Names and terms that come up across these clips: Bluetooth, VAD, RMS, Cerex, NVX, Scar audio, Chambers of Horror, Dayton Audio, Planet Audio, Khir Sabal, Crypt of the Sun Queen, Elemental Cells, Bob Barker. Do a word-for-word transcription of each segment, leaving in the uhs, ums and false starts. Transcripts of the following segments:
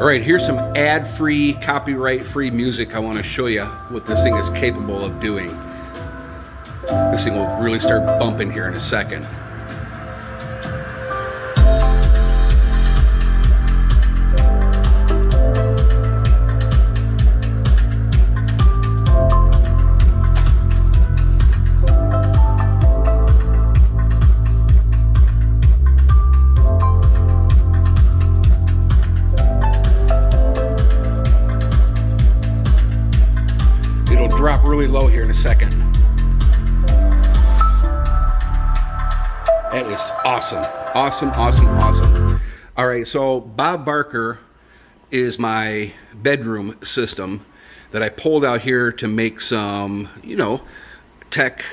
All right, here's some ad-free, copyright-free music I want to show you what this thing is capable of doing. This thing will really start bumping here in a second. Drop really low here in a second. That is awesome. Awesome, awesome, awesome. All right, so Bob Barker is my bedroom system that I pulled out here to make some, you know, tech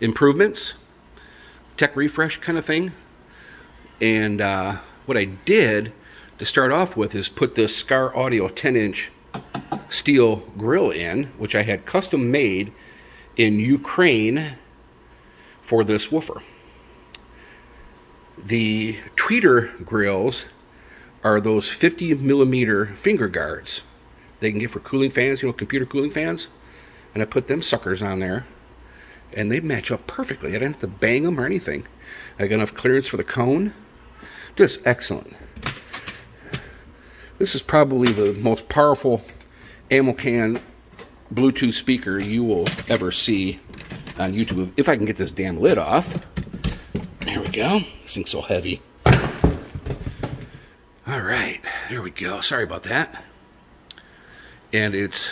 improvements, tech refresh kind of thing. And uh, what I did to start off with is put this Scar Audio ten inch steel grill in, which I had custom made in Ukraine for this woofer. The tweeter grills are those fifty millimeter finger guards they can get for cooling fans, you know, computer cooling fans, and I put them suckers on there and they match up perfectly. I didn't have to bang them or anything. I got enough clearance for the cone. Just excellent. This is probably the most powerful Amilcan Bluetooth speaker you will ever see on YouTube. If I can get this damn lid off. There we go. This thing's so heavy. All right. There we go. Sorry about that. And its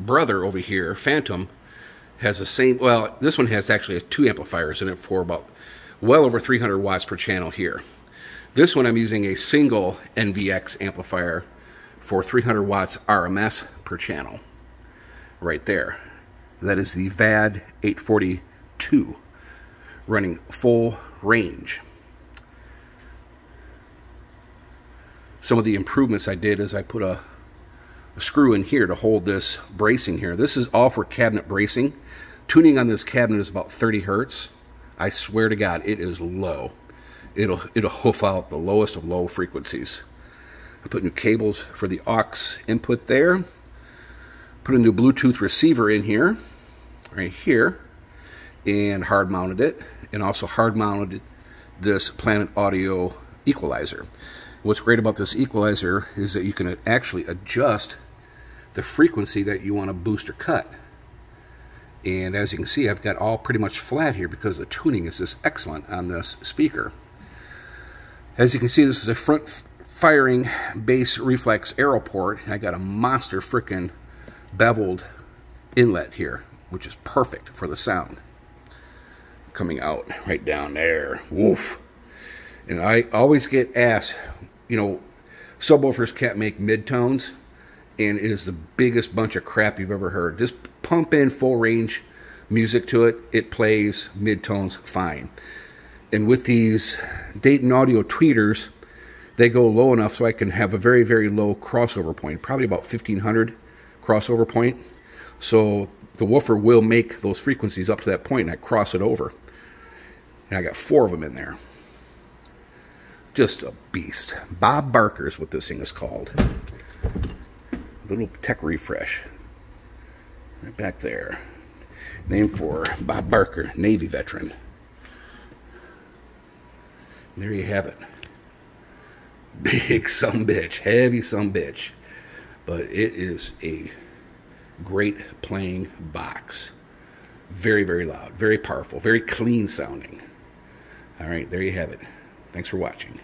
brother over here, Phantom, has the same... Well, this one has actually two amplifiers in it for about well over three hundred watts per channel here. This one I'm using a single N V X amplifier for three hundred watts R M S per channel, right there. That is the V A D eight forty-two, running full range. Some of the improvements I did is I put a, a screw in here to hold this bracing here. This is all for cabinet bracing. Tuning on this cabinet is about thirty hertz. I swear to God, it is low. It'll, it'll hoof out the lowest of low frequencies. I put new cables for the aux input there. Put a new Bluetooth receiver in here, right here, and hard mounted it, and also hard mounted this Planet Audio equalizer. What's great about this equalizer is that you can actually adjust the frequency that you want to boost or cut. And as you can see, I've got all pretty much flat here because the tuning is just excellent on this speaker. As you can see, this is a front firing bass reflex aero port, and I got a monster frickin' beveled inlet here, which is perfect for the sound coming out right down there. Woof. And I always get asked, you know, subwoofers can't make mid-tones, and it is the biggest bunch of crap you've ever heard. Just pump in full range music to it. It plays mid-tones fine. And with these Dayton Audio tweeters, they go low enough so I can have a very, very low crossover point, probably about fifteen hundred crossover point. So the woofer will make those frequencies up to that point, and I cross it over. And I got four of them in there. Just a beast. Bob Barker is what this thing is called. A little tech refresh. Right back there. Named for Bob Barker, Navy veteran. And there you have it. Big sumbitch, heavy sumbitch, but it is a great playing box. Very, very loud, very powerful, very clean sounding. All right, there you have it. Thanks for watching.